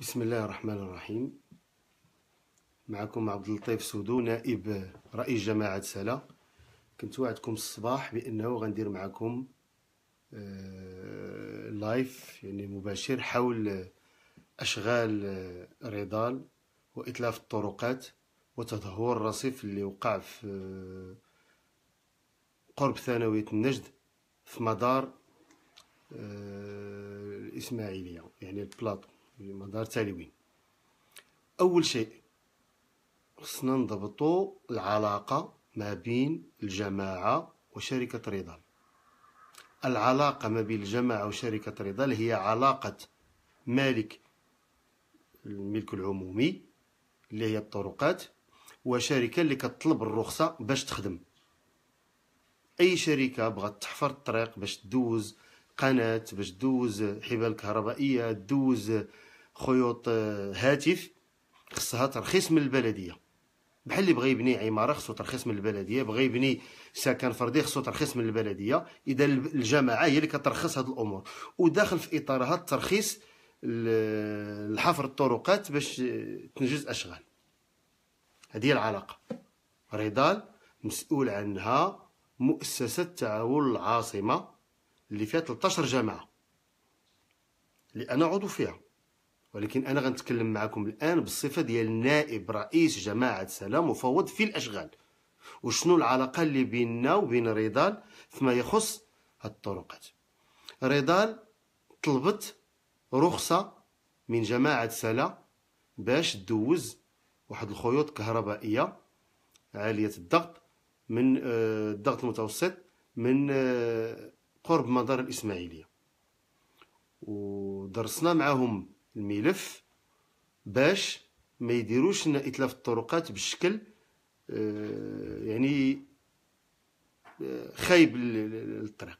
بسم الله الرحمن الرحيم. معكم عبد اللطيف سودو نائب رئيس جماعة سلا. كنت وعدتكم الصباح بأنه غندير معكم لايف يعني مباشر حول أشغال ريضال وإتلاف الطرقات وتدهور الرصيف اللي وقع في قرب ثانوية النجد في مدار الإسماعيلية يعني البلاطو مدار تاليوين. أول شيء خصنا نضبطو العلاقة ما بين الجماعة وشركة ريضال. العلاقة ما بين الجماعة وشركة ريضال هي علاقة مالك الملك العمومي اللي هي الطرقات وشركة اللي كتطلب الرخصة باش تخدم. أي شركة بغات تحفر الطريق باش تدوز قناة، باش تدوز حبال كهربائية، تدوز خيوط هاتف، خصها ترخيص من البلدية. بحال اللي بغا يبني عمارة خصو ترخيص من البلدية، بغا يبني سكن فردي خصو ترخيص من البلدية. إذا الجماعة هي اللي كترخص هاد الأمور، وداخل في إطارها الترخيص لحفر الطرقات باش تنجز أشغال. هذه هي العلاقة. ريضال مسؤول عنها مؤسسة تعاون العاصمة اللي فيها 13 جماعة اللي أنا عضو فيها، ولكن أنا غنتكلم معكم الآن بالصفة ديال نائب رئيس جماعة سلا مفوض في الأشغال، وشنو العلاقة اللي بيننا وبين ريضال فيما يخص هاد الطرقات. ريضال طلبت رخصة من جماعة سلا باش تدوز واحد الخيوط كهربائية عالية الضغط من الضغط المتوسط من قرب مدار الإسماعيلية، ودرسنا معهم الملف باش ما يديروش لنا إتلاف الطرقات بالشكل يعني خايب للطريق،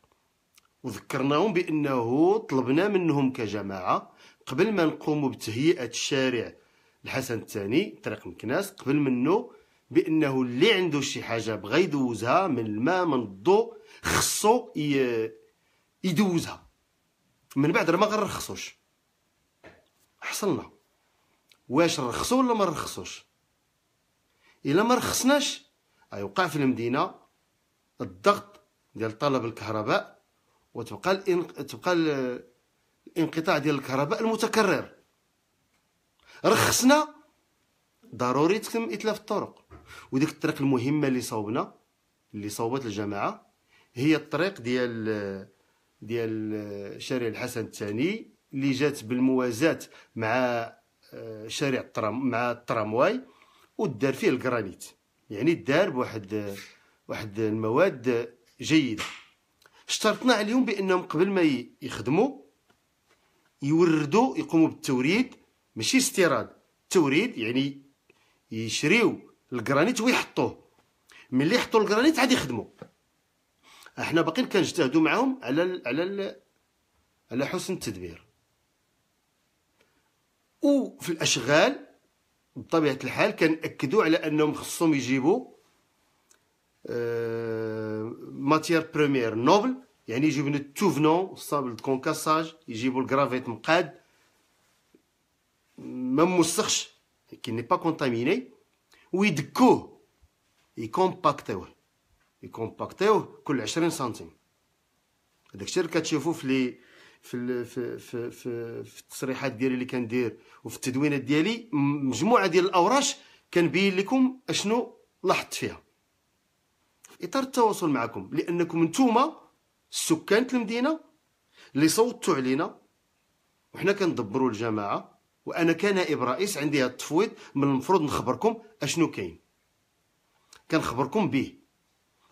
وذكرناهم بأنه طلبنا منهم كجماعة قبل ما نقوموا بتهيئة شارع الحسن الثاني طريق مكناس قبل منه بأنه اللي عنده شي حاجة بغا يدوزها من الماء من الضوء خصو يدوزها، من بعد راه ما غنرخصوش. حصلنا واش نرخصو ولا ما نرخصوش؟ الا ما رخصناش غيوقع في المدينه الضغط ديال طلب الكهرباء، وتبقى الانقطاع ديال الكهرباء المتكرر. رخصنا ضروري تتم اتلاف الطرق، وديك الطريق المهمه اللي صوبنا اللي صوبت الجماعه هي الطريق ديال شارع الحسن الثاني اللي جات بالموازاة مع شارع الطرامواي، ودار فيه الجرانيت، يعني دار بواحد المواد جيده. اشترطنا عليهم بانهم قبل ما يخدموا يوردوا يقوموا بالتوريد، ماشي استيراد، توريد، يعني يشريو الجرانيت ويحطوه، ملي يحطوا الجرانيت عاد يخدموا. احنا باقيين كنجتهدوا معاهم على حسن التدبير. وفي الاشغال بطبيعه الحال كنأكدوا على انهم خصهم يجيبوا ماتيير بريمير نوبل، يعني يجيبوا من التوفنون صابل كونكاساج، يجيبوا الكرافيت مقاد ما موسخش كي ني با كونتاميني، ويدكوه يكومباكتيوه كل 20 سنتيم. داكشي اللي كتشوفوا في التصريحات ديالي اللي كندير وفي التدوينات ديالي، مجموعه ديال الاوراش كنبين لكم اشنو لاحظت فيها في اطار التواصل معكم، لانكم نتوما سكان المدينه اللي صوتوا علينا وحنا كندبروا الجماعه، وانا كنائب رئيس عندي هاد التفويض، من المفروض نخبركم اشنو كاين كنخبركم به.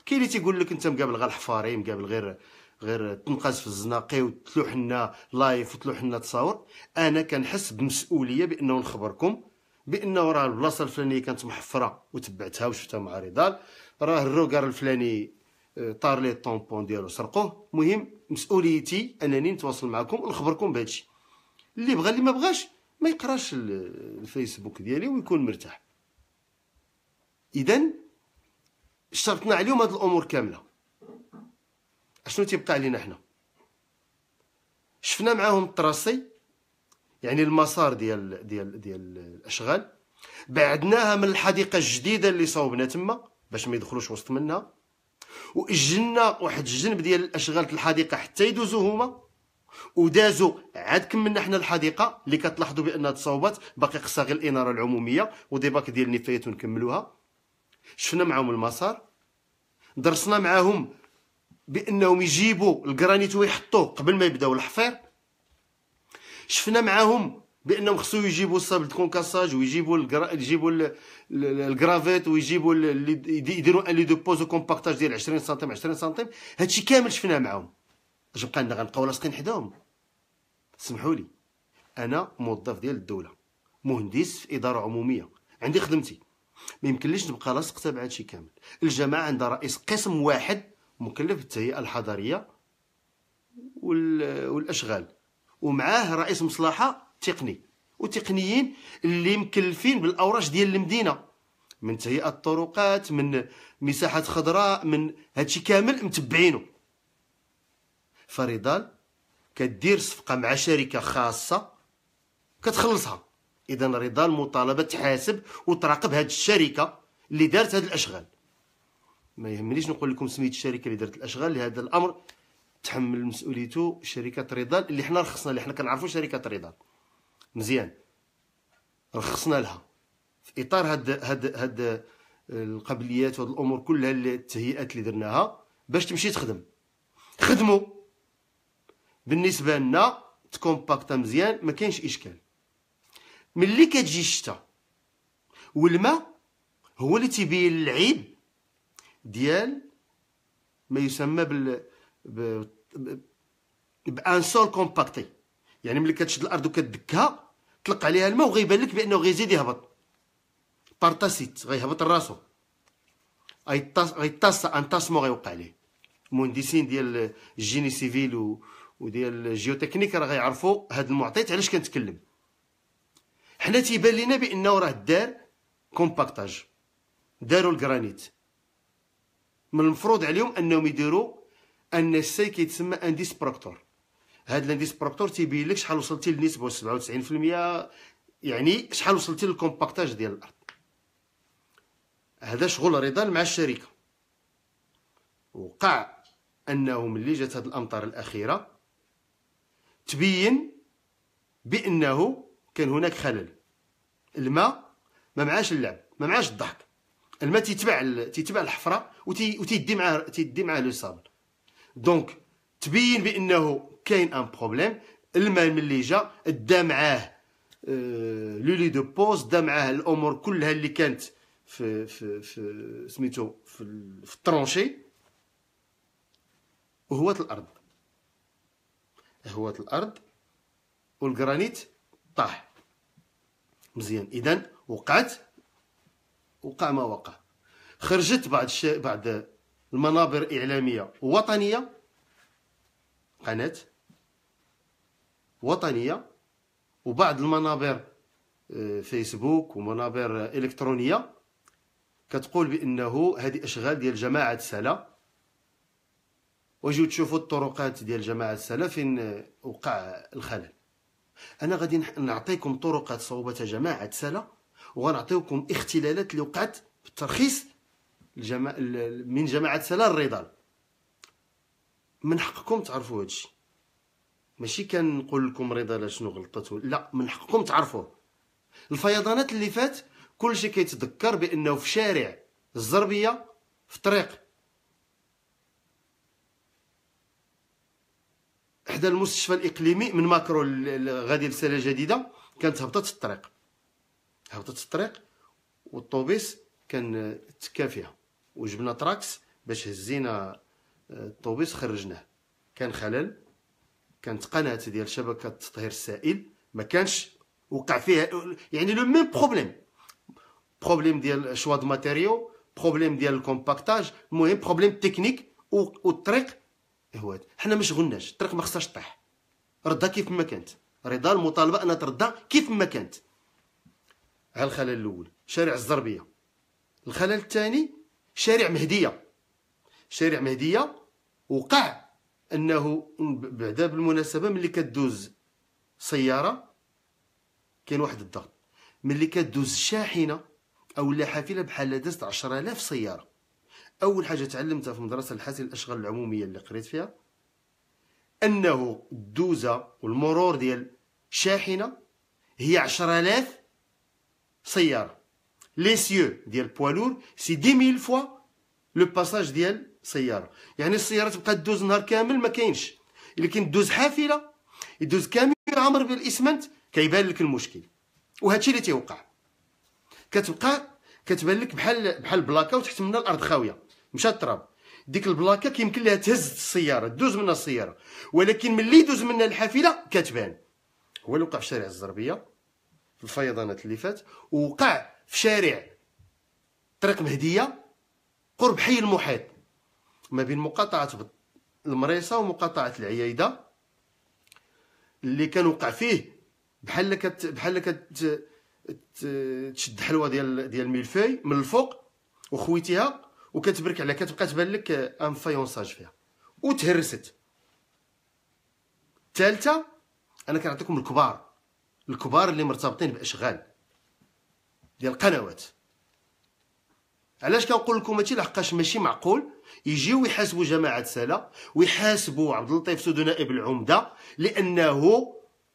كاين اللي تيقول لك انت مقابل غير الحفاري، مقابل غير تنقاز في الزناقي وتلوح لنا لايف وتلوح لنا تصاور. انا كنحس بمسؤوليه بانه نخبركم بانه راه البلاصه الفلانيه كانت محفره وتبعتها وشفتها مع ريضال، راه الروكار الفلاني طار ليه الطومبون ديالو سرقوه. المهم مسؤوليتي انني نتواصل معكم ونخبركم بهادشي. اللي بغى اللي ما بغاش ما يقراش الفيسبوك ديالي ويكون مرتاح. اذا اشترطنا عليهم هاد الامور كامله. اشنو تيبقى علينا حنا؟ شفنا معاهم الطراسي يعني المسار ديال ديال ديال الاشغال. بعدناها من الحديقه الجديده اللي صوبنا تما باش ما يدخلوش وسط منها، واجلنا واحد الجنب ديال الاشغال في الحديقه حتى يدوزو هما، ودازوا عاد كملنا حنا الحديقه اللي كتلاحظوا بانها تصاوبات، باقي خصها غير الاناره العموميه وديباك ديال النفايات ونكملوها. شفنا معاهم المسار، درسنا معاهم بانهم يجيبوا الجرانيت ويحطوه قبل ما يبداو الحفير. شفنا معاهم بانهم خصو يجيبوا الصابل كونكاساج ويجيبوا الجرافيت ويجيبوا يديروا ان لي دو بوز كومباكتاج ديال 20 سنتيم 20 سنتيم. هادشي كامل شفناه معاهم. اش بقى لنا؟ غنبقاو لاصقين حداهم. سمحوا لي، انا موظف ديال الدوله، مهندس في اداره عموميه، عندي خدمتي، ما يمكنليش نبقى لاصق تبع هادشي كامل. الجماعه عندها رئيس قسم واحد مكلف بالتهيئه الحضريه والاشغال، ومعاه رئيس مصلحه تقني وتقنيين اللي مكلفين بالاوراش ديال المدينه، من تهيئه الطرقات، من مساحات خضراء، من هادشي كامل متبعينه. فريضال كدير صفقه مع شركه خاصه كتخلصها. اذا ريضال مطالبه تحاسب وتراقب هاد الشركه اللي دارت هاد الاشغال. ما يهمنيش نقول لكم سميت الشركه اللي دارت الاشغال، لهذا الامر تحمل مسؤوليته شركه ريضال اللي حنا رخصنا، اللي حنا كنعرفوا شركه ريضال مزيان، رخصنا لها في اطار هاد القبليات وهاد الامور كلها، التهيئات اللي درناها باش تمشي تخدم. خدموا بالنسبه لنا تكومباكتا مزيان، ما كاينش اشكال. ملي كتجي الشتا والماء هو اللي تيبين العيب ديال ما يسمى بانسول كومباكتي، يعني ملي كتشد الارض وكتدكها تطلق عليها الماء وغيبان لك بانه غيزيد يهبط بارتاسيت، غيهبط راسو، غيطاس انطاسمو غيوقع عليه. المهندسين ديال الجيني سيفيل وديال الجيوتكنيك راه غيعرفوا هذا المعطيات علاش كنتكلم. حنا تيبان لينا بانه راه دار كومباكتاج، داروا الجرانيت، من المفروض عليهم انهم يديروا ان السي كيتسمى انديس بروكتور. هاد الانديس بروكتور تيبين لك شحال وصلتي للنسبه 97%، يعني شحال وصلتي للكومباكتاج ديال الارض. هذا شغل ريضال مع الشركه. وقع انه ملي جات هاد الامطار الاخيره تبين بانه كان هناك خلل. الماء ما معاش اللعب، ما معاش الضحك، الماء تيتبع الحفره وتيدي معاه لو صابل. دونك تبين بانه كاين ان بروبليم. الماء ملي جا دا معاه لو لي دو بوز، دا معاه الامور كلها اللي كانت في سميتو في الترونشي، هوات الارض والجرانيت طاح مزيان. اذا وقع ما وقع. خرجت بعض المنابر إعلامية وطنية، قناة وطنية، وبعض المنابر فيسبوك ومنابر إلكترونية كتقول بأنه هذه أشغال ديال جماعة سلا، وجيو تشوفوا الطرقات ديال جماعة سلا فين وقع الخلل. أنا غادي نعطيكم طرقات صوبتها جماعة سلا، وغنعطيكم اختلالات اللي وقعت في الترخيص من جماعة سلا ريضال. من حقكم تعرفوا هادشي، ماشي كنقول لكم ريضال شنو غلطتو، لا، من حقكم تعرفوه. الفيضانات اللي فات كلشي كيتذكر بانه في شارع الزربية، في طريق حدا المستشفى الإقليمي من ماكرو غادي لسلا جديدة، كانت هبطت الطريق والطوبيس كان تكافيها، وجبنا تراكس باش هزينا الطوبيس خرجناه. كان خلل، كانت قناه ديال شبكه التطهير السائل ما كانش وقع فيها، يعني لو ميم بروبليم ديال شوا دو ماتيريو، بروبليم ديال الكومباكتاج، المهم بروبليم تكنيك، والطريق هوات. حنا ما شغلناش الطريق، ما خصهاش طيح، ردا كيف ما كانت. ريضال مطالبه انها تردا كيف ما كانت. ها الخلل الاول شارع الزربيه. الخلل الثاني شارع مهدية وقع انه بعدا، بالمناسبه ملي كدوز سياره كاين واحد الضغط ملي كدوز شاحنه او لا حافله بحال دازت 10000 سياره. اول حاجه تعلمتها في مدرسه الحاسين الاشغال العموميه اللي قريت فيها انه الدوزه والمرور ديال شاحنه هي 10000 سياره. لي سيو ديال بوالور سي 10000 فوا لو باساج ديال سياره، يعني السياره تبقى تدوز نهار كامل ما كاينش. الا كان دوز حافله يدوز كامل عامر بالاسمنت كيبان لك المشكل، وهادشي اللي تيوقع. كتبقى كتبان لك بحال بلاكه وتحت منها الارض خاويه مشات التراب، ديك البلاكه كيمكن لها تهز السياره تدوز منها السياره، ولكن ملي يدوز منها الحافله كتبان. هو اللي وقع في شارع الزربيه في الفيضانات اللي فات، ووقع في شارع طريق مهدية قرب حي المحيط ما بين مقاطعة المريصة ومقاطعة العيايدة، اللي كان وقع فيه بحال تشد حلوه ديال الملفاي من الفوق وخويتيها وكتبرك عليها، كتبقى تبان لك ان فايونساج فيها وتهرست. الثالثه انا كنعطيكم الكبار اللي مرتبطين باشغال ديال القنوات. علاش كنقول لكم هادشي؟ لحقاش ماشي معقول يجيو يحاسبوا جماعه سلا ويحاسبوا عبد اللطيف سودو نائب العمده لانه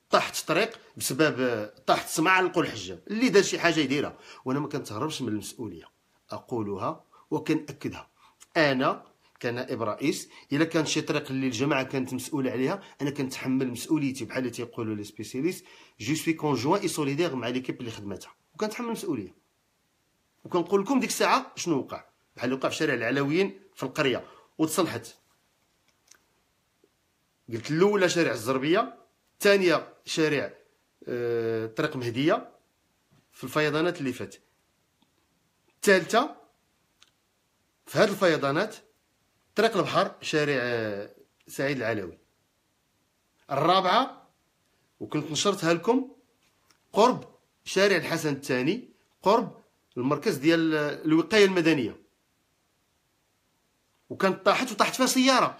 طاحت الطريق بسبب طاحت سمع علقو الحجاب، اللي دار شي حاجه يديرها، وانا ما كنتهربش من المسؤوليه، اقولها وكنأكدها. انا كنائب رئيس الا كان شي طريق اللي الجماعه كانت مسؤوله عليها انا كنتحمل مسؤوليتي، بحال اللي تيقولوا لي سبيسياليست جو سوي كونجوان اي سوليدير مع ليكيب اللي خدمتها، وكنتحمل المسؤوليه. وكنقول لكم ديك الساعه شنو وقع، بحال اللي وقع في شارع العلويين في القريه وتصلحت. قلت الاولى شارع الزربيه، الثانيه شارع طريق مهدية في الفيضانات اللي فات، الثالثه في هاد الفيضانات طريق البحر شارع سعيد العلوي، الرابعه وكنت نشرتها لكم قرب شارع الحسن الثاني قرب المركز ديال الوقايه المدنيه، وكانت طاحت فيها سياره.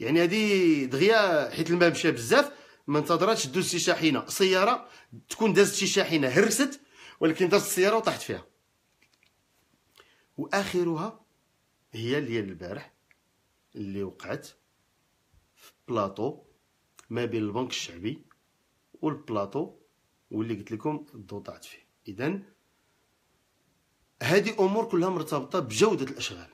يعني هذه دغيا حيت الماء مشى بزاف ما انتظراتش دوز شي شاحنه، سياره تكون دازت شي شاحنه هرست، ولكن دازت السياره وطاحت فيها. واخرها هي ديال البارح اللي وقعت في بلاطو ما بين البنك الشعبي والبلاطو واللي قلت لكم الضو طاحت فيه. اذا هذه امور كلها مرتبطه بجوده الاشغال،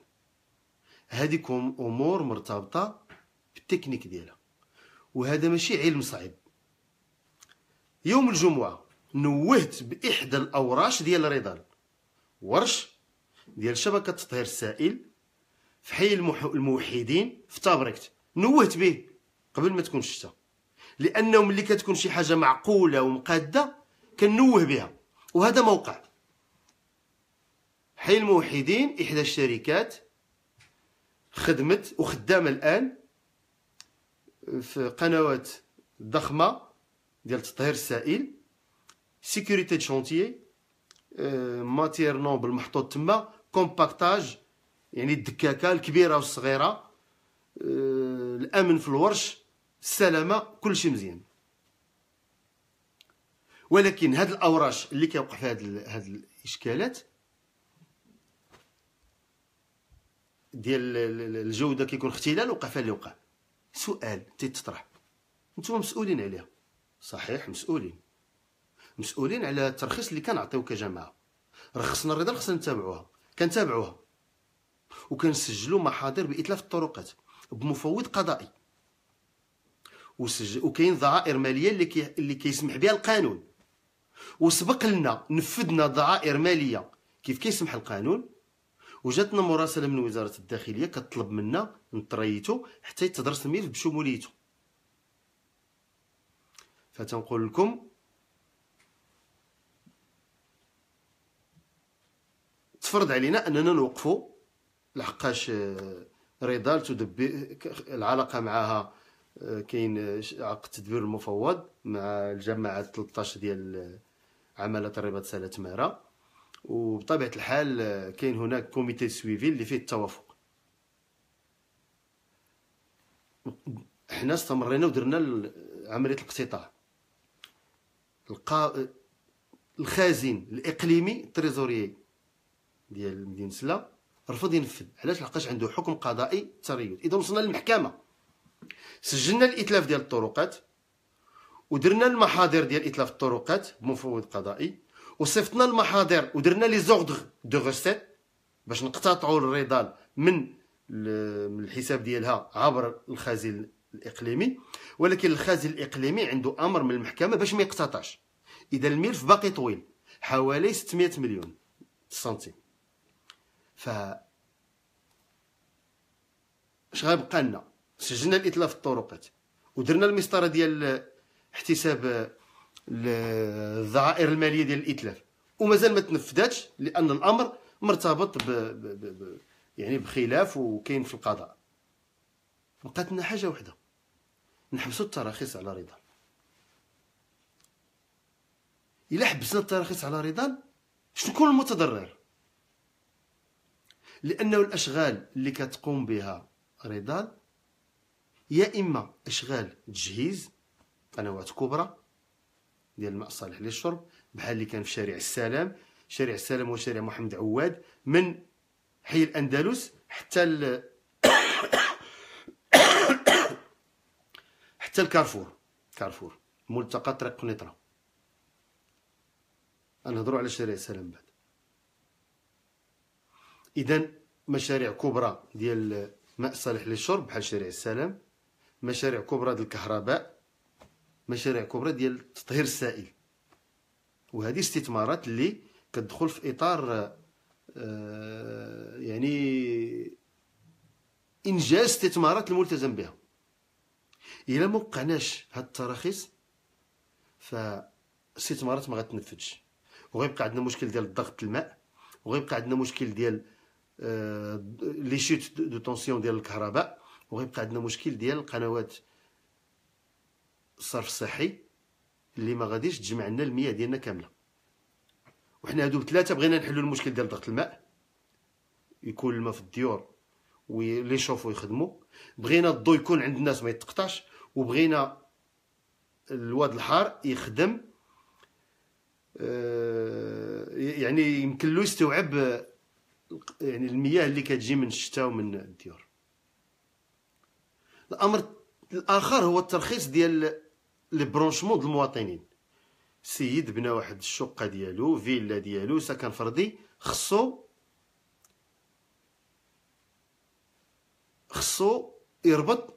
هذيكم امور مرتبطه بالتكنيك ديالها، وهذا ماشي علم صعيب. يوم الجمعه نوهت باحدى الاوراش ديال ريضال، ورش ديال شبكه تطهير السائل في حي الموحيدين في تابريكت، نوهت به قبل ما تكون الشتا، لانه ملي كتكون شي حاجه معقوله ومقاده كنوه بها، وهذا موقع حي الموحيدين. احدى الشركات خدمت وخدامه الان في قنوات ضخمه ديال تطهير السائل، سيكوريتي شونتيي، ماتير نوبل محطوط تما، كومباكتاج يعني الدكاكه الكبيره والصغيره، الامن في الورش، السلامه، كلشي مزيان. ولكن هاد الاوراش اللي كيوقع في هاد الاشكالات ديال الجوده كيكون اختلال وقع فيها اللي وقع. سؤال تيتطرح، نتوما مسؤولين عليها، صحيح مسؤولين على الترخيص اللي كنعطيو كجماعه. رخصنا الرضال خصنا نتابعوها، كنتابعوها وكنسجلوا محاضر باتلاف الطرقات بمفوض قضائي، وكاين ضرائب ماليه اللي كيسمح بها القانون، وسبق لنا نفذنا ضرائب ماليه كيف كيسمح القانون، وجاتنا مراسله من وزاره الداخليه كتطلب منا نطريتو حتى يتدرس الملف بشموليته. فتنقول لكم تفرض علينا اننا نوقفوا، لحقاش ريضال تدبر العلاقه معها، كاين عقد تدبير المفوض مع الجماعه 13 ديال عماله الرباط سالة تماره، وبطبيعه الحال كاين هناك كوميتي سويفي اللي فيه التوافق. حنا استمرينا ودرنا عمليه الاقتطاع، الخازن الاقليمي التريزوري ديال مدينه سلا رفض ينفذ. علاش؟ لحقاش عنده حكم قضائي تريد. اذا وصلنا للمحكمه، سجلنا الاتلاف ديال الطرقات ودرنا المحاضر ديال اتلاف الطرقات بمفوض قضائي، وصيفطنا المحاضر ودرنا لي زوغدغ دو غوسيت باش نقتطعوا الريضال من الحساب ديالها عبر الخازن الاقليمي. ولكن الخازن الاقليمي عنده امر من المحكمه باش ما يقتطعش. اذا الملف باقي طويل، حوالي 600 مليون سنتيم. ف اش غيبقى لنا؟ سجلنا الاتلاف الطرقات ودرنا المسطره ديال احتساب الذخائر الماليه ديال الاتلاف، ومازال ما تنفذاتش لان الامر مرتبط يعني بخلاف وكاين في القضاء. بقات لنا حاجه وحده، نحبسوا التراخيص على رضا. إلا حبسنا التراخيص على رضال شكون المتضرر؟ لأنه الأشغال اللي كتقوم بها رضال يا إما أشغال تجهيز قنوات كبرى ديال الماء الصالح للشرب، بحال اللي كان في شارع السلام، شارع السلام وشارع محمد عواد من حي الأندلس حتى الكارفور ملتقى طريق القنيطرة. نهضروا على شارع السلام بعد. اذا مشاريع كبرى ديال ماء صالح للشرب بحال شارع السلام، مشاريع كبرى ديال الكهرباء، مشاريع كبرى ديال تطهير السائل. وهذه استثمارات اللي كتدخل في اطار يعني انجاز استثمارات الملتزم بها. الا ما وقعناش هاد التراخيص فاستثمارات ما غتنفذش، وغيبقى عندنا مشكل ديال الضغط الماء، وغيبقى عندنا مشكل ديال لي شوت دو طونسيون ديال الكهرباء، وغيبقى عندنا مشكل ديال القنوات الصرف الصحي اللي ما غاديش تجمع لنا المياه ديالنا كامله. وحنا هادو بثلاثه بغينا نحلوا المشكل ديال ضغط الماء، يكون الماء في الديور واللي يشوفوا يخدموا، بغينا الضو يكون عند الناس ما يتقطعش، وبغينا الواد الحار يخدم يعني يمكن له يستوعب يعني المياه اللي كتجي من الشتاء ومن الديور. الامر الاخر هو الترخيص ديال لي برونشمون ديال المواطنين. السيد بنا واحد الشقه ديالو، فيلا ديالو، سكن فردي، خصو يربط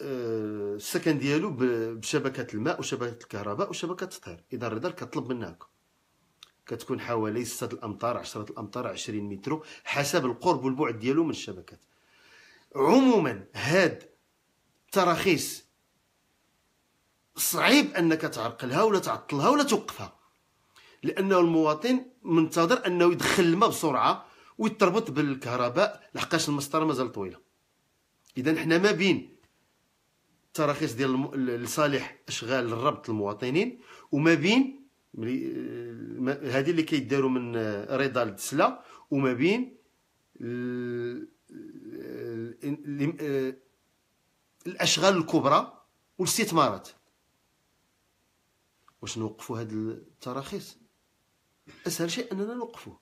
السكن ديالو بشبكه الماء وشبكه الكهرباء وشبكه التطهير. اذا الرضا كطلب منها هكا، كتكون حوالي 6 الامتار، 10 الامتار، 20 متر حسب القرب والبعد ديالو من الشبكات. عموما هاد التراخيص صعيب انك تعرقلها ولا تعطلها ولا توقفها، لانه المواطن منتظر انه يدخل الماء بسرعه ويتربط بالكهرباء لحقاش المسطره مازال طويله. اذا حنا ما بين التراخيص ديال لصالح اشغال الربط المواطنين، وما بين هذه اللي كيداروا من ريضال لسلا، وما بين الاشغال الكبرى والاستثمارات. واش نوقفوا هاد التراخيص؟ اسهل شيء اننا نوقفوه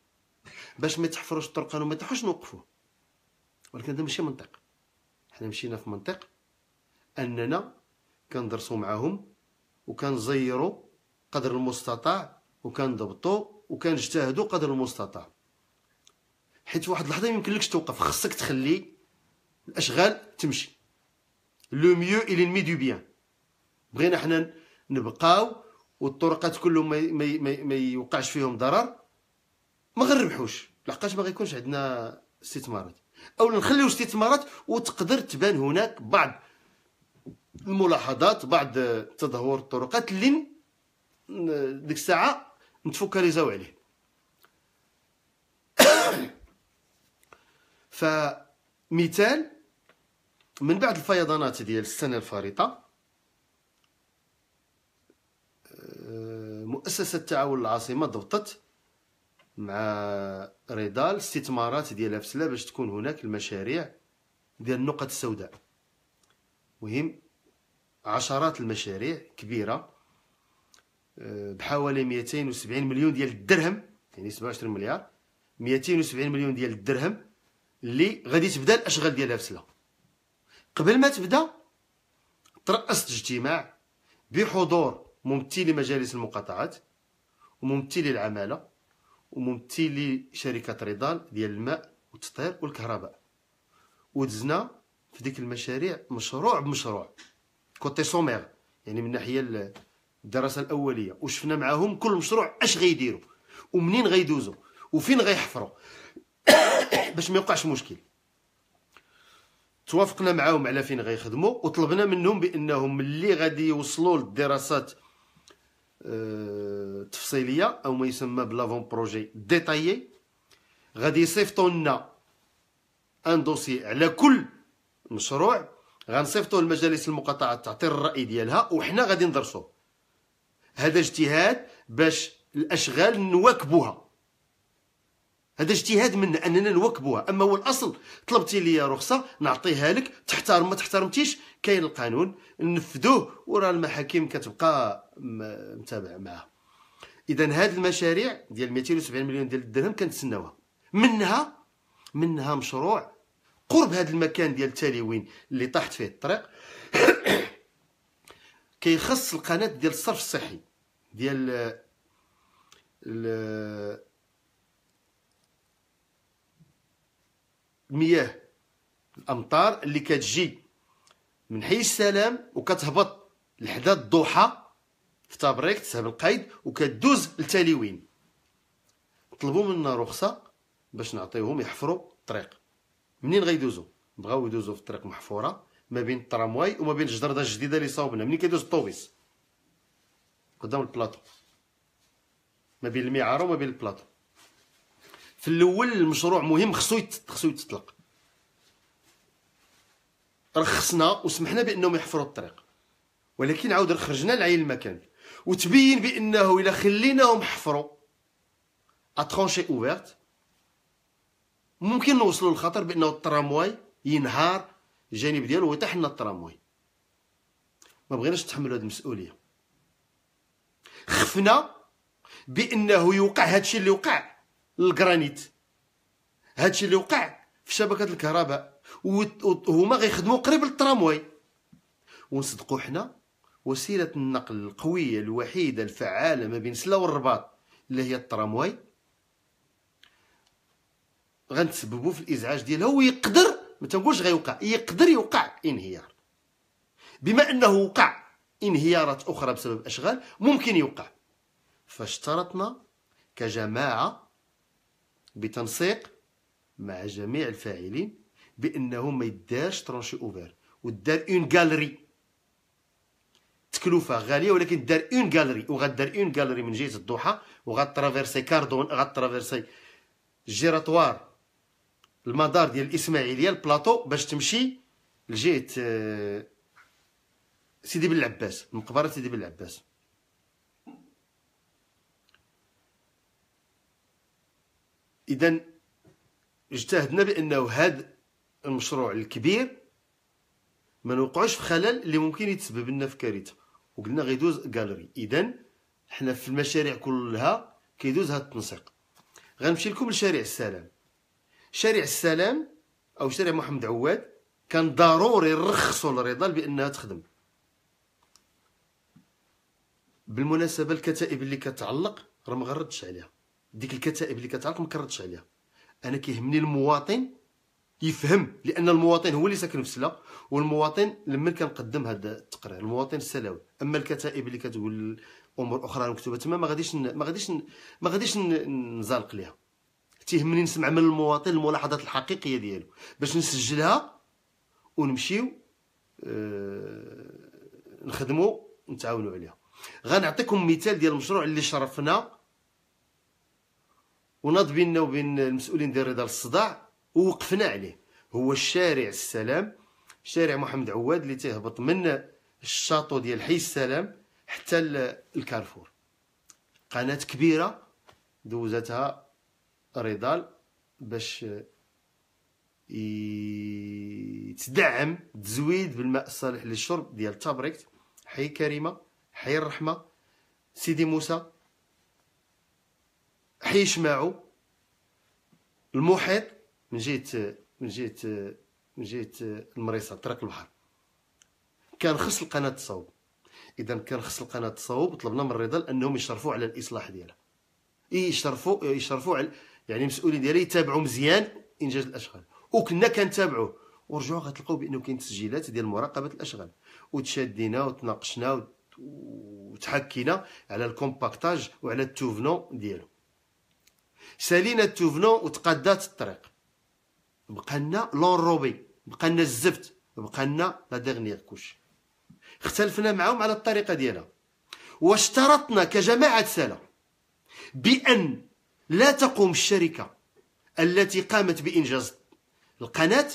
باش ما تحفروش الطرقان وما تحوش نوقفوه. ولكن هذا ماشي منطق. حنا مشينا في منطق اننا كندرسوا معاهم وكنزيروا قدر المستطاع وكنضبطوا وكنجتهدوا قدر المستطاع، حيت واحد اللحظه ميمكنلكش توقف، خصك تخلي الاشغال تمشي. لو ميو اي لينمي دو بيان. بغينا حنا نبقاو والطرقات كلهم ما يوقعش فيهم ضرر، ما غنربحوش لحقاش ما غيكونش عندنا استثمارات، او نخليو استثمارات. وتقدر تبان هناك بعض الملاحظات، بعد تدهور الطرقات اللي ديك الساعه نتفوكاليزاو عليه. فمثال من بعد الفيضانات ديال السنه الفارطه، مؤسسه تعاون العاصمه ضبطت مع ريضال استثمارات ديالها في سلا باش تكون هناك المشاريع ديال النقط السوداء. مهم، عشرات المشاريع كبيرة بحوالي 270 مليون ديال الدرهم، يعني 27 مليار 270 مليون ديال الدرهم اللي غادي تبدا الاشغال ديالها في سلا. قبل ما تبدا ترأست اجتماع بحضور ممثلي مجالس المقاطعات وممثلي العماله وممثلي شركه ريضال ديال الماء والتطهير والكهرباء، ودزنا في ديك المشاريع مشروع بمشروع كوتي سومير، يعني من ناحيه الدراسه الاوليه، وشفنا معاهم كل مشروع اش غيديروا ومنين غيدوزوا وفين غيحفروا باش ما يوقعش مشكل. توافقنا معاهم على فين غيخدموا، وطلبنا منهم بانهم ملي غادي يوصلوا للدراسات التفصيليه او ما يسمى بلافون بروجي ديتايي، غادي يصيفطوا لنا ان دوسي على كل مشروع، غنصيفطوه لمجالس المقاطعات تعطي الراي ديالها وحنا غادي ندرسوه. هذا اجتهاد باش الاشغال نواكبوها، هذا اجتهاد منا اننا نواكبوها. اما هو الاصل طلبتي ليا رخصه نعطيها لك، تحترم ما تحترمتيش كاين القانون ننفذوه، وراه المحاكم كتبقى متابعه معها. اذا هاد المشاريع ديال 270 مليون ديال الدرهم كنتسناوها، منها مشروع قرب هذا المكان ديال تاليوين اللي طاحت فيه الطريق كيخص القناه ديال الصرف الصحي ديال المياه الامطار اللي كتجي من حي السلام وكتهبط لحدا الضحى في تابريكت سهب القيد وكدوز لتاليوين. طلبوا منا رخصه باش نعطيوهم يحفروا الطريق. منين غيدوزوا؟ بغاو يدوزوا في الطريق محفوره ما بين الطرامواي وما بين الجدرده الجديده اللي صاوبنا منين كيدوز الطوبيس قدام البلاطو، ما بين المعاره وما بين البلاطو. في الاول المشروع مهم خصو يتطلق. رخصنا وسمحنا بانهم يحفروا الطريق، ولكن عاود خرجنا لعين المكان وتبين بانه الا خليناهم يحفروا اترونشي اوفيرت ممكن نوصلوا للخطر بانه الترامواي ينهار الجانب ديالو ويطيح لنا الترامواي. ما بغيناش نتحملوا هذه المسؤوليه، خفنا بانه يوقع هادشي اللي وقع للجرانيت، هادشي اللي وقع في شبكه الكهرباء، وهما غيخدموا قريب للترامواي. ونصدقوا حنا وسيله النقل القويه الوحيده الفعاله ما بين سلا والرباط اللي هي الترامواي غنتسببوا في الازعاج ديالها، ويقدر ما تنقولش غيوقع، يقدر يوقع انهيار. بما انه وقع انهيارات اخرى بسبب اشغال ممكن يوقع، فاشترطنا كجماعه بتنسيق مع جميع الفاعلين بانهم ما يدارش ترونشي اوفير، ودار اون غالري. تكلفه غاليه ولكن دار اون غالري، وغدار اون غالري من جهه الضحى، وغاترافيرسي كاردون، غاترافيرسي الجيراتوار المدار ديال الاسماعيليه البلاطو باش تمشي لجهه سيدي بن العباس، مقبره سيدي بن العباس. اذا اجتهدنا بانه هذا المشروع الكبير ما نوقعوش في خلل اللي ممكن يتسبب لنا في كارثه، وقلنا غيدوز غالري. اذا حنا في المشاريع كلها كيدوز هذا التنسيق. غنمشي لكم لشارع السلام. شارع السلام او شارع محمد عواد كان ضروري نرخصوا لريضال بانها تخدم. بالمناسبه الكتائب اللي كتعلق راه ما غردتش عليها، ديك الكتائب اللي كتعلق ما كردتش عليها. انا كيهمني المواطن يفهم، لان المواطن هو اللي ساكن في سلا، والمواطن لما كنقدم هذا التقرير المواطن السلاوي. اما الكتائب اللي كتقول امور اخرى مكتوبه تما ما غاديش نزالق ليها. تيهمني نسمع من المواطن الملاحظات الحقيقيه ديالو باش نسجلها ونمشيو نخدموا نتعاونوا عليها. غنعطيكم مثال ديال المشروع اللي شرفنا وناض بيننا وبين المسؤولين ديال ريضال الصداع ووقفنا عليه، هو الشارع السلام، شارع محمد عواد اللي تيهبط من الشاطو ديال حي السلام حتى الكارفور. قناة كبيرة دوزتها ريضال باش يتدعم تزويد بالماء الصالح للشرب ديال تابريكت، حي كريمة، حي الرحمة، سيدي موسى، حي شماعو، المحيط من جهة المريصة طريق البحر. كان خص القناة تصاوب، إذا كان خص القناة تصاوب. وطلبنا من ريضال أنهم يشرفوا على الإصلاح ديالها، يشرفوا على يعني المسؤولين ديالها يتابعوا مزيان إنجاز الأشغال. وكنا كنتابعوه، ورجعوا غتلقاو بأنه كاين تسجيلات ديال مراقبة الأشغال، وتشادينا وتناقشنا وتحكينا على الكومباكتاج وعلى التوفنون ديالو. سالينا التوفنون وتقادات الطريق، بقى لنا لونروبي، بقى لنا الزفت، بقى لنا لا ديغنيغ كوش. اختلفنا معاهم على الطريقه ديالها، واشترطنا كجماعه سلا بان لا تقوم الشركه التي قامت بانجاز القناه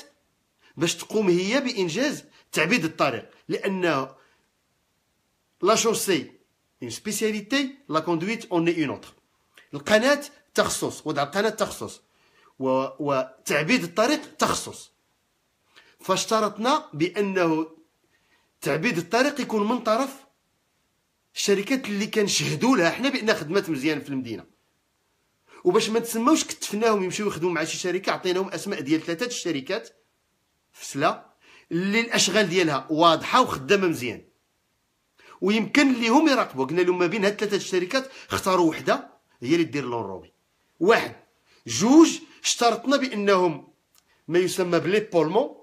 باش تقوم هي بانجاز تعبيد الطريق، لانه لا شوسي اون سبيسياليتي، لا كوندويت اون اي اون اوتر. القناه تخصص، وضع القناه تخصص، وتعبيد الطريق تخصص. فاشترطنا بانه تعبيد الطريق يكون من طرف الشركات اللي كنشهدوا لها حنا بان خدمات مزيان في المدينه. وباش ما نتسماوش كتفناهم يمشيو يخدموا مع شي شركه، عطيناهم اسماء ديال ثلاثه الشركات في سلا اللي الاشغال ديالها واضحه وخدامه مزيان ويمكن ليهم يراقبوا. قلنا لهم ما بين هاد ثلاثه الشركات اختاروا وحده هي اللي دير لون روبي. واحد جوج اشترطنا بانهم ما يسمى بلي بولمون،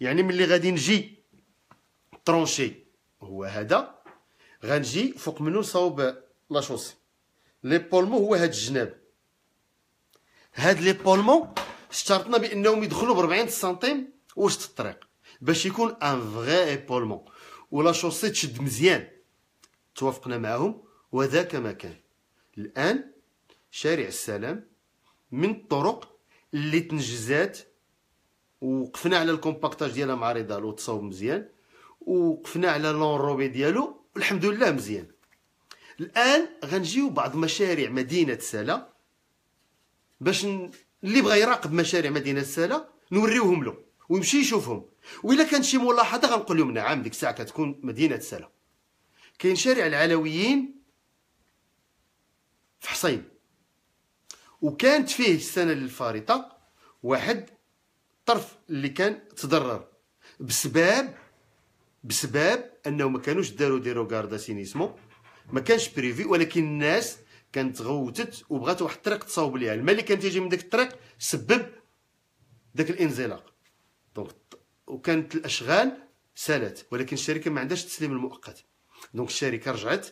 يعني ملي غادي نجي ترونشي هو هذا، غنجي فوق منه نصاوب لاشوسي. لي بولمون هو هاد الجناب، هاد لي بولمون اشترطنا بانهم يدخلوا ب 40 سنتيم وسط الطريق باش يكون ان فغي بولمون، ولاشوسي تشد مزيان. توافقنا معهم وذاك ما كان. الان شارع السلام من الطرق اللي تنجزات، ووقفنا على الكومباكتاج ديالها مع ريضال وتصاوب مزيان، ووقفنا على لون روبي ديالو والحمد لله مزيان. الان غنجيو بعض مشاريع مدينه سلا باش اللي بغى يراقب مشاريع مدينه سلا نوريوهم له ويمشي يشوفهم، والا كان شي ملاحظه غنقول لهم نعم ديك الساعه كتكون مدينه سلا. كاين شارع العلويين في حصين، وكانت فيه السنه الفارطه واحد الطرف اللي كان تضرر بسبب انه ما كانوش داروا دي روغاردا سينيسمو، ما كانش بريفي، ولكن الناس كانت غوتت وبغات واحد الطريق تصاوب ليها. الماء اللي كان تيجي من داك الطريق سبب داك الانزلاق، دونك وكانت الاشغال سالت، ولكن الشركه ما عندهاش التسليم المؤقت. دونك الشركه رجعت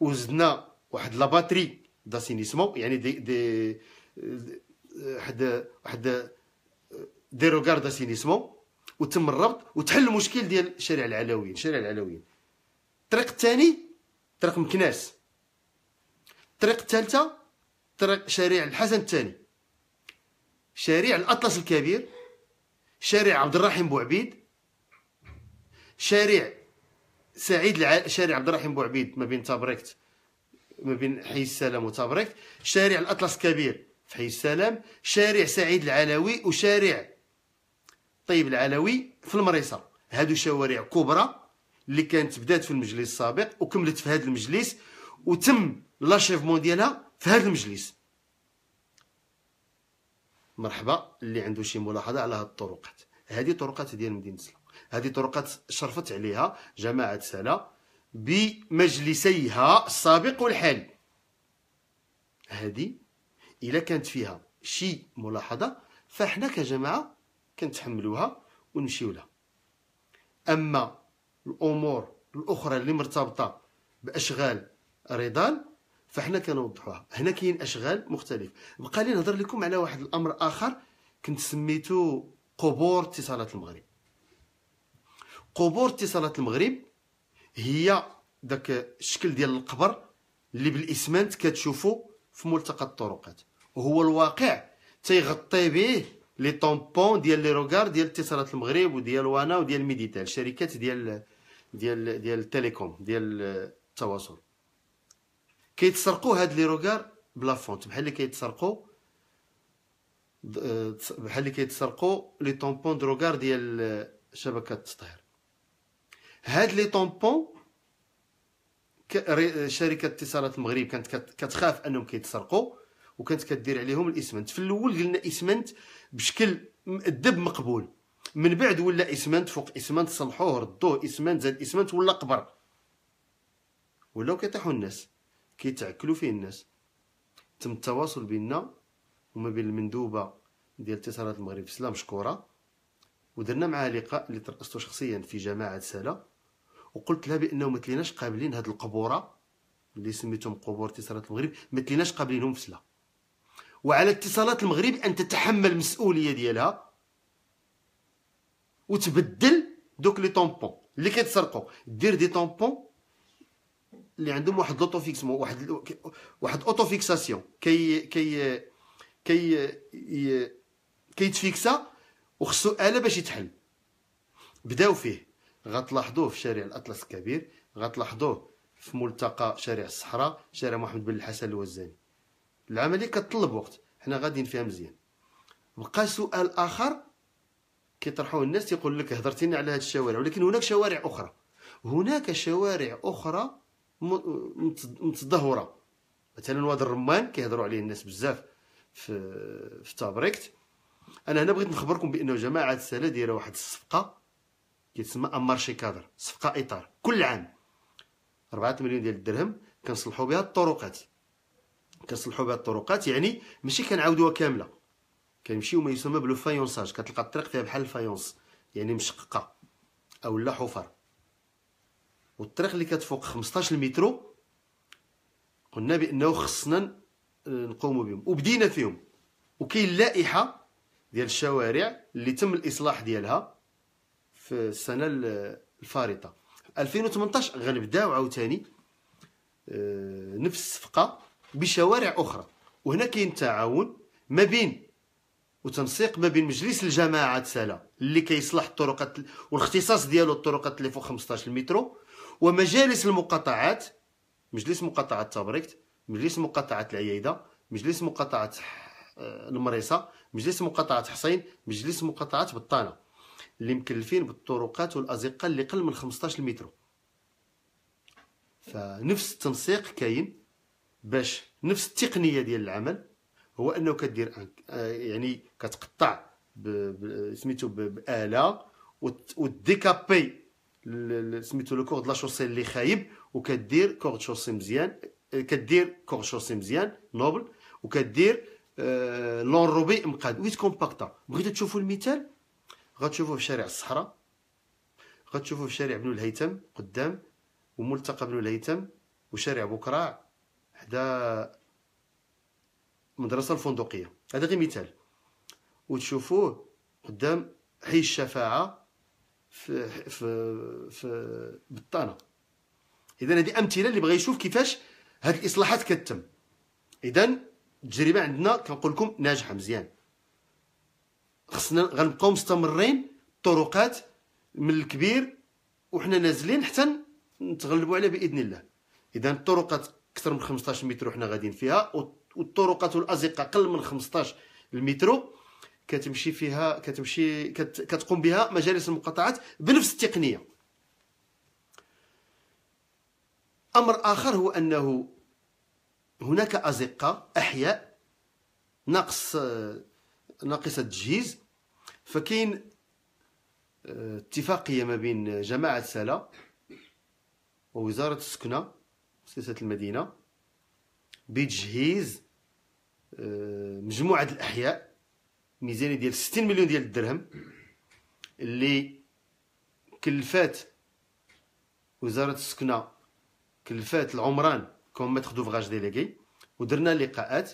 وزدنا واحد لاباتري داسينيسمو، يعني دي واحد دي روغار داسينيسمو، وتم الربط وتحل المشكل ديال شارع العلويين. الطريق الثاني طريق مكناس. الطريق الثالثه طريق شارع الحسن الثاني، شارع الاطلس الكبير، شارع عبد الرحيم بوعبيد، شارع عبد الرحيم بوعبيد ما بين حي السلام وتابريكت، شارع الاطلس الكبير في حي السلام، شارع سعيد العلوي، وشارع طيب العلوي في المريصه. هادو شوارع كبرى اللي كانت بدات في المجلس السابق وكملت في هذا المجلس، وتم لاشيفمون ديالها في هذا المجلس. مرحبا اللي عنده شي ملاحظه على هاد الطرقات. هذه طرقات ديال مدينه سلا، هذه طرقات شرفت عليها جماعه سلا بمجلسيها السابق والحالي. هذه إلا كانت فيها شي ملاحظة فاحنا كجماعة كنتحملوها ونمشيو لها. أما الأمور الأخرى اللي مرتبطة بأشغال ريضال فاحنا كنوضحوها. هنا كاين أشغال مختلف. بقى لي نهضر لكم على واحد الأمر آخر كنت سميتو قبور اتصالات المغرب. قبور اتصالات المغرب هي داك الشكل ديال القبر اللي بالاسمنت كتشوفوا في ملتقى الطرقات، وهو الواقع تيغطي به لي طومبون ديال لي روغار ديال اتصالات المغرب وديال وانا وديال ميديتال، شركات ديال ديال ديال التليكوم ديال التواصل. كيتسرقوا هاد لي روغار بلا فونت، بحال اللي كيتسرقوا لي طومبون دو روغار ديال شبكه التطهير. هاد لي طومبون شركه اتصالات المغرب كانت كتخاف انهم كيتسرقوا وكانت كدير عليهم الاسمنت. في الاول قلنا اسمنت بشكل الدب مقبول، من بعد ولا اسمنت فوق اسمنت، صلحوه ردوه، اسمنت زاد اسمنت ولا قبر، ولاو كيطيحوا الناس، كيتعكلوا فيه الناس. تم التواصل بيننا وما بين المندوبه ديال اتصالات المغرب سلا مشكوره، ودرنا معها لقاء اللي ترأسته شخصيا في جماعه سلا، وقلت لها بانه ما تليناش قابلين هاد القبوره اللي سميتهم قبور اتصالات المغرب، ما تليناش قابلينهم في سلا، وعلى اتصالات المغرب ان تتحمل المسؤوليه ديالها وتبدل دوك لي طومبون اللي كيتسرقوا، دير دي طومبون اللي عندهم واحد لوطوفيكس، واحد اوتوفيكساسيون كي كي كي كيتفيكسا وخصو آلة باش يتحل. بداو فيه، غتلاحظوه في شارع الاطلس الكبير، غتلاحظوه في ملتقى شارع الصحراء، شارع محمد بن الحسن الوزاني. العمليه كتطلب وقت، حنا غاديين فيها مزيان. بقى سؤال اخر كيطرحوه الناس، يقول لك هضرتي لنا على هاد الشوارع، ولكن هناك شوارع اخرى، هناك شوارع اخرى متدهوره، مثلا واد الرمان كيهضروا عليه الناس بزاف في تابريكت. انا هنا بغيت نخبركم بانه جماعه سلا دايره واحد الصفقه كيتسمى امارشي كادر، صفقه اطار كل عام 4 مليون ديال الدرهم، كنصلحوا بها الطرقات، كنصلحوا بها الطرقات، يعني ماشي كنعاودوها كامله، كنمشيو ما يسمى بلو فايونساج، كتلقى الطريق فيها بحال الفايونس يعني مشققه اولا حفر، والطريق اللي كتفوق 15 مترو قلنا بانه خصنا نقوموا بهم، وبدينا فيهم. وكاين لائحه ديال الشوارع اللي تم الاصلاح ديالها في السنه الفارطه 2018، غنبداو عاوتاني نفس الصفقه بشوارع اخرى، وهنا كاين تعاون ما بين وتنسيق ما بين مجلس الجماعه سلا اللي كيصلح الطرقات والاختصاص ديالو الطرقات اللي فوق 15 مترو، ومجالس المقاطعات، مجلس مقاطعه تابريكت، مجلس مقاطعه العييده، مجلس مقاطعه المريصه، مجلس مقاطعه حصين، مجلس مقاطعه بطانه، اللي مكلفين بالطرقات والازقه اللي قل من 15 متر. فنفس التنسيق كاين باش نفس التقنيه ديال العمل، هو انه كدير يعني كتقطع سميتو باله والديكابي سميتو لو كور د لا شوسي اللي خايب، وكدير كور شوسي مزيان، كدير كور شوسي مزيان نوبل، وكدير لون روبي مقاد ويت كومباكتا. بغيتو تشوفوا المثال غتشوفوه في شارع الصحراء، غتشوفوه في شارع بنو الهيثم قدام، وملتقى بنو الهيثم، وشارع بوكراع حدا مدرسة الفندقية. هذا غير مثال، وتشوفوه قدام حي الشفاعة في بطانة. إذا هذه أمثلة اللي بغى يشوف كيفاش هاد الإصلاحات كتتم. إذا التجربة عندنا كنقول لكم ناجحة مزيان، خصنا غنبقاو مستمرين الطرقات من الكبير وحنا نازلين حتى نتغلبوا عليها باذن الله. اذا الطرقات اكثر من 15 متر وحنا غاديين فيها، والطرقات والازقه اقل من 15 المترو كتمشي فيها، كتقوم بها مجالس المقاطعات بنفس التقنيه. امر اخر هو انه هناك ازقه احياء ناقصة التجهيز، فكاين اتفاقية ما بين جماعة سلا ووزارة السكنة مؤسسة المدينة بتجهيز مجموعة الأحياء، ميزانية ديال 60 مليون ديال الدرهم اللي كلفات وزارة السكنة، كلفات العمران كوم ميتر دو فراج ديليغي، ودرنا لقاءات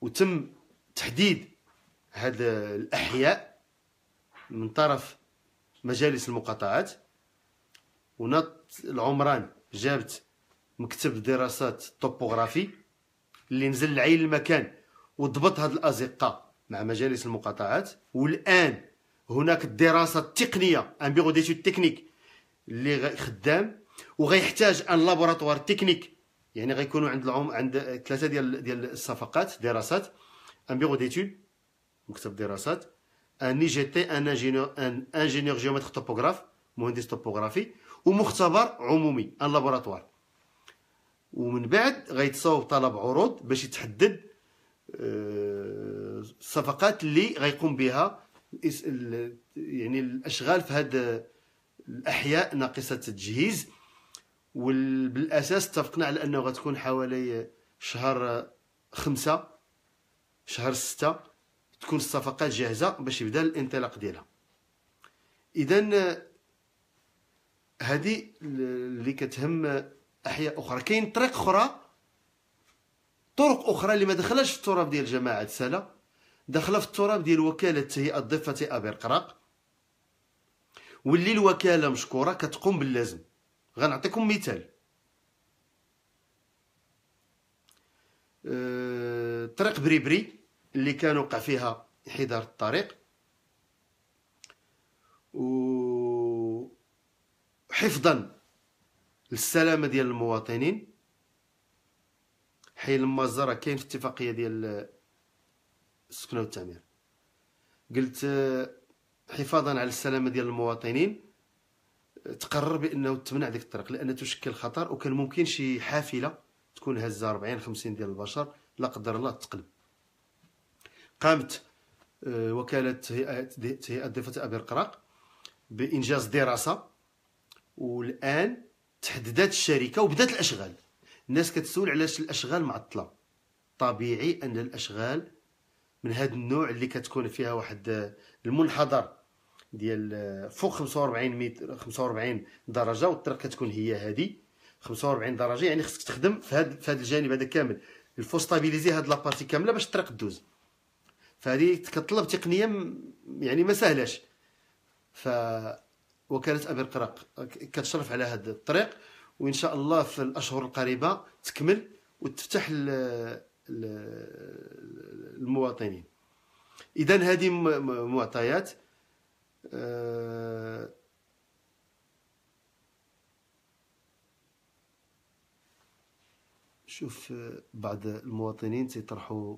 وتم تحديد هاد الأحياء من طرف مجالس المقاطعات. ونط العمران جابت مكتب دراسات الطوبوغرافي اللي نزل لعين المكان وضبط هاد الأزقة مع مجالس المقاطعات، والآن هناك الدراسة التقنية أن بيغو ديتو تكنيك اللي خدام، وغيحتاج أن لابوراتوار تكنيك، يعني غيكونوا عند 3 ديال الصفقات دراسات، ان بيرو ديتود مكتب دراسات، ان اي جي تي، ان انجينيور جيومتر توبوغراف مهندس توبوغرافي، ومختبر عمومي ان لابوراتوار. ومن بعد غيتصاوب طلب عروض باش يتحدد الصفقات اللي غيقوم بها يعني الاشغال في هاد الاحياء ناقصه التجهيز. وبالاساس اتفقنا على انه غتكون حوالي شهر 5 شهر 6 تكون الصفقات جاهزه باش يبدا الانطلاق ديالها. اذا هذه اللي كتهم احياء اخرى. كاين طريق اخرى، طرق اخرى اللي ما دخلتش في التراب ديال جماعه سلا، داخله في التراب ديال وكاله تهيئه ضفه ابي القراق، واللي الوكاله مشكوره كتقوم باللازم. غنعطيكم مثال. طريق بريبري اللي كان وقع فيها انحدار الطريق، وحفظا للسلامه ديال المواطنين حي المزرعه كاين في اتفاقيه ديال السكنه والتعمير، قلت حفاظا على السلامه ديال المواطنين تقرر بانه تمنع ديك الطريق لان تشكل خطر، وكان ممكن شي حافله تكون هزه 40-50 ديال البشر لا قدر الله تقلب. قامت وكاله تهيئه ضفه ابي القراق بانجاز دراسه، والان تحددت الشركه وبدات الاشغال. الناس كتسول علاش الاشغال معطله. طبيعي ان الاشغال من هذا النوع اللي كتكون فيها واحد المنحدر ديال فوق 45 متر 45 درجه، والطريق كتكون هي هذه 45 درجه، يعني خصك تخدم في هذا الجانب هذا كامل، الفو ستابيليزي هاد لابارتي كامله باش الطريق تدوز. فهذه كتطلب تقنيه يعني ما سهلاش. ف وكاله ابي القراق كتشرف على هذا الطريق، وان شاء الله في الاشهر القريبه تكمل وتفتح المواطنين. اذا هذه معطيات. شوف بعض المواطنين تيطرحوا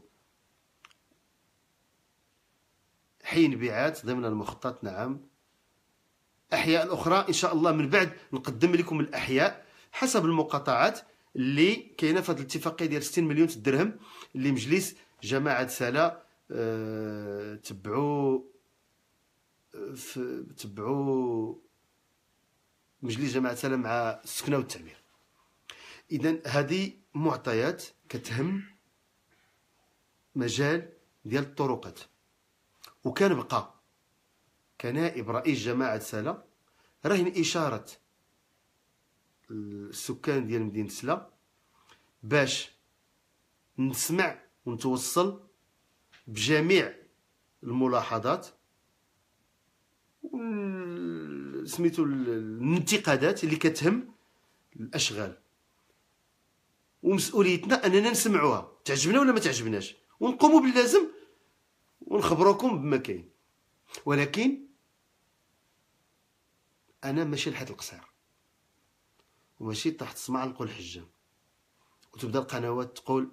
حين بيعات ضمن المخطط. نعم، احياء اخرى ان شاء الله من بعد نقدم لكم الاحياء حسب المقاطعات اللي كاينه في هذه الاتفاقيه ديال 60 مليون درهم اللي مجلس جماعه سلا تبعوا مجلس جماعه سلا مع السكنه والتعمير. اذا هذه معطيات كتهم مجال ديال الطرقات. وكنبقى كنائب رئيس جماعه سلا راهن اشاره السكان ديال مدينه سلا باش نسمع ونتوصل بجميع الملاحظات سميتو الانتقادات اللي كتهم الاشغال، ومسؤوليتنا اننا نسمعوها تعجبنا ولا ما تعجبناش ونقوموا باللازم ونخبروكم بما كاين. ولكن انا ماشي لحد القصير وماشي تحت سمع نقول حجه وتبدا القنوات تقول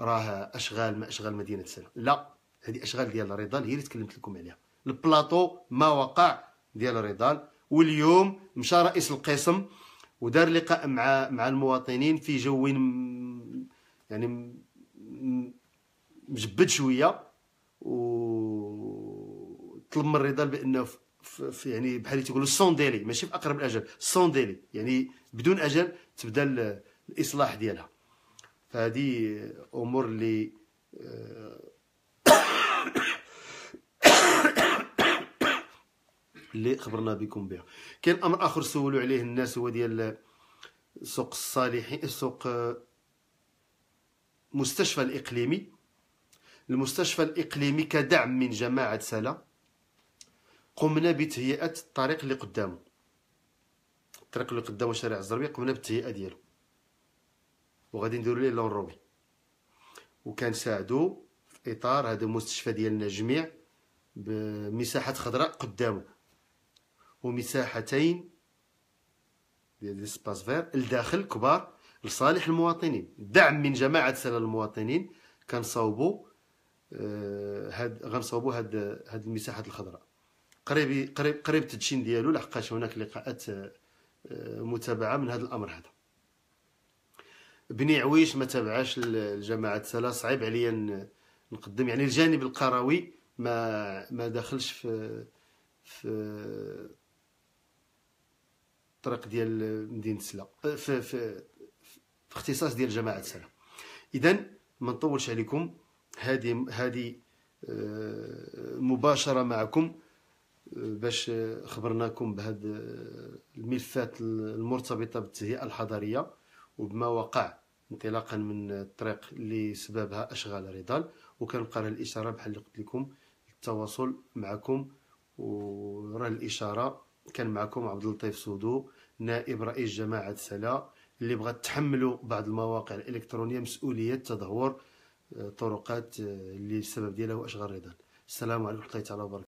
راه اشغال ما اشغال مدينه سلا. لا، هذه اشغال ديال ريضال هي اللي تكلمت لكم عليها. البلاطو ما وقع ديال ريضال، واليوم مشى رئيس القسم ودار لقاء مع المواطنين في جو يعني مجبد شويه، وطلب من ريضال بانه يعني بحال تيقولوا سونديلي، ماشي في اقرب الاجل، سونديلي يعني بدون اجل تبدا الاصلاح ديالها. فهذه امور اللي اللي خبرنا بكم بها. كاين امر اخر سولوا عليه الناس هو ديال سوق الصالحين، سوق المستشفى الإقليمي. المستشفى الإقليمي كدعم من جماعة سلا قمنا بتهيئة الطريق اللي قدامه، الطريق اللي قدامه شارع الزربية قمنا بالتهيئة ديالو وغادي نديرو ليه لون رومي، وكنساعدو في اطار هذا المستشفى ديالنا جميع بمساحة خضراء قدامه ومساحتين ديال سباس فير لداخل كبار لصالح المواطنين. دعم من جماعة سلا المواطنين كنصاوبو غنصاوبو هاد المساحات الخضراء. قريب التدشين ديالو لحقاش هناك لقاءات متابعه من هذا الامر هذا. بني عويش ما تابعاش الجماعه سلا، صعيب عليا نقدم يعني الجانب القروي ما دخلش في الطريق ديال مدينه سلا في اختصاص ديال جماعه سلا. اذا ما نطولش عليكم، هذه مباشره معكم باش خبرناكم بهاد الملفات المرتبطه بالتهيئه الحضريه وبما وقع انطلاقا من الطريق اللي سببها اشغال ريضال، وكنبقى راه الاشاره بحال اللي قلت لكم التواصل معكم، وراه الاشاره كان معكم عبد اللطيف سودو نائب رئيس جماعه سلا، اللي بغات تحملوا بعض المواقع الالكترونيه مسؤوليه تدهور طرقات اللي السبب ديالها هو اشغال ريضال. السلام عليكم ورحمه الله وبركاته.